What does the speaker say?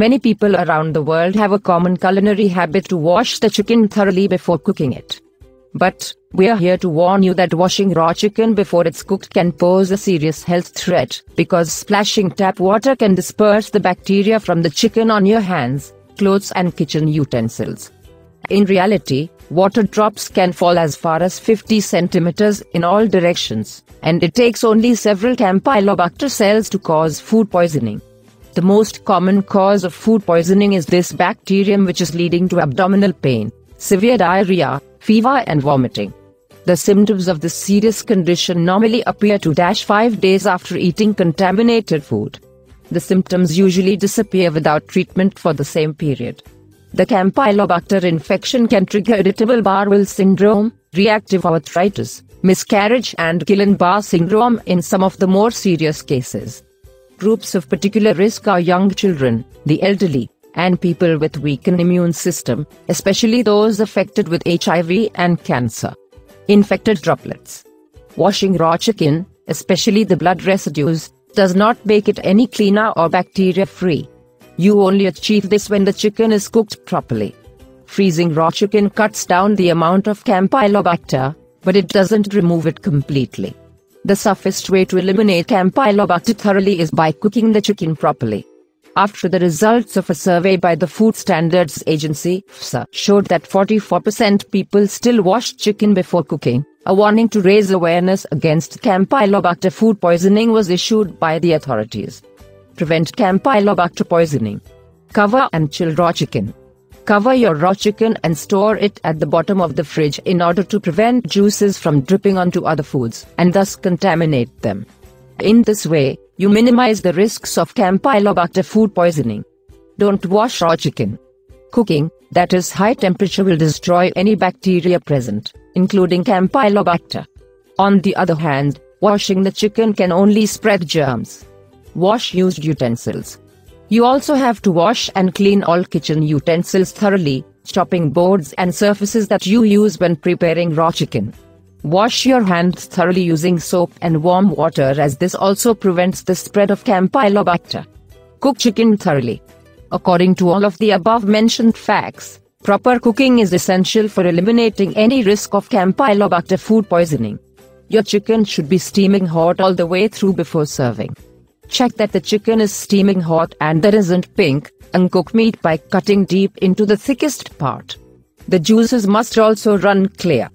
Many people around the world have a common culinary habit to wash the chicken thoroughly before cooking it. But, we're here to warn you that washing raw chicken before it's cooked can pose a serious health threat, because splashing tap water can disperse the bacteria from the chicken on your hands, clothes and kitchen utensils. In reality, water drops can fall as far as 50 centimeters in all directions, and it takes only several Campylobacter cells to cause food poisoning. The most common cause of food poisoning is this bacterium, which is leading to abdominal pain, severe diarrhea, fever and vomiting. The symptoms of this serious condition normally appear 2-5 days after eating contaminated food. The symptoms usually disappear without treatment for the same period. The Campylobacter infection can trigger irritable bowel syndrome, reactive arthritis, miscarriage and Guillain-Barré syndrome in some of the more serious cases. Groups of particular risk are young children, the elderly, and people with weakened immune system, especially those affected with HIV and cancer. Infected droplets. Washing raw chicken, especially the blood residues, does not make it any cleaner or bacteria-free. You only achieve this when the chicken is cooked properly. Freezing raw chicken cuts down the amount of Campylobacter, but it doesn't remove it completely. The safest way to eliminate Campylobacter thoroughly is by cooking the chicken properly. After the results of a survey by the Food Standards Agency (FSA) showed that 44% people still washed chicken before cooking, a warning to raise awareness against Campylobacter food poisoning was issued by the authorities. Prevent Campylobacter poisoning. Cover and chill raw chicken. Cover your raw chicken and store it at the bottom of the fridge in order to prevent juices from dripping onto other foods and thus contaminate them. In this way, you minimize the risks of Campylobacter food poisoning. Don't wash raw chicken. Cooking, that is high temperature, will destroy any bacteria present, including Campylobacter. On the other hand, washing the chicken can only spread germs. Wash used utensils. You also have to wash and clean all kitchen utensils thoroughly, chopping boards and surfaces that you use when preparing raw chicken. Wash your hands thoroughly using soap and warm water, as this also prevents the spread of Campylobacter. Cook chicken thoroughly. According to all of the above-mentioned facts, proper cooking is essential for eliminating any risk of Campylobacter food poisoning. Your chicken should be steaming hot all the way through before serving. Check that the chicken is steaming hot and there isn't pink, uncooked meat by cutting deep into the thickest part. The juices must also run clear.